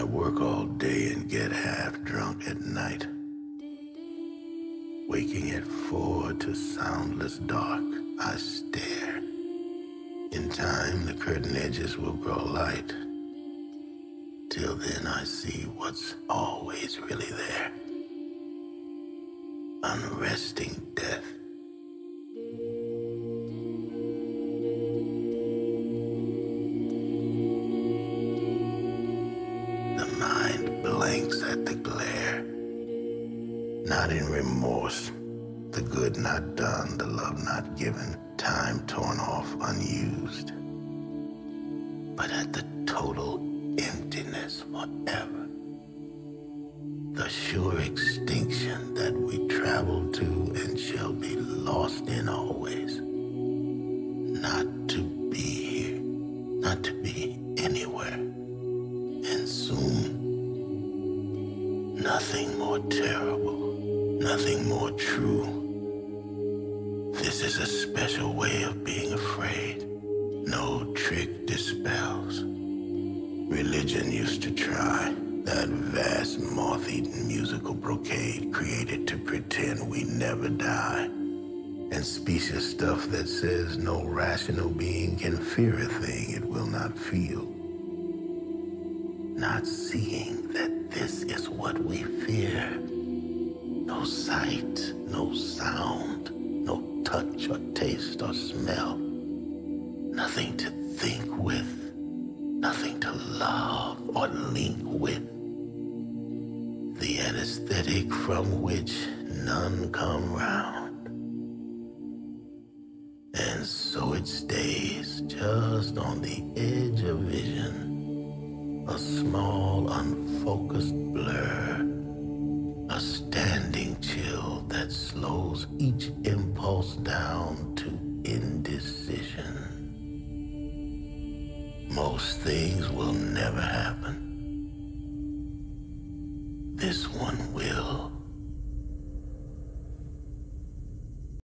I work all day and get half drunk at night, waking at 4 to soundless dark. I stare. In time, the curtain edges will grow light. Till then, I see what's always really there. Unresting death. The mind blanks at the glare, not in remorse. The good not done, the love not given, time torn off, unused. But at the total emptiness forever, the sure extinction that we travel to and shall be lost in always. Not to be here, not to be anywhere, and soon, nothing more terrible, nothing more true. This is a special way of being afraid. No trick dispels. Religion used to try. That vast, moth-eaten musical brocade created to pretend we never die, and specious stuff that says no rational being can fear a thing it will not feel. Not seeing that this is what we fear. No sight, no sound, no touch or taste or smell. Nothing to think with. Nothing to love or link with. The anesthetic from which none come round. And so it stays just on the edge of vision, a small unfocused blur, a standing chill that slows each impulse down to indecision. Most things will never happen. This one will.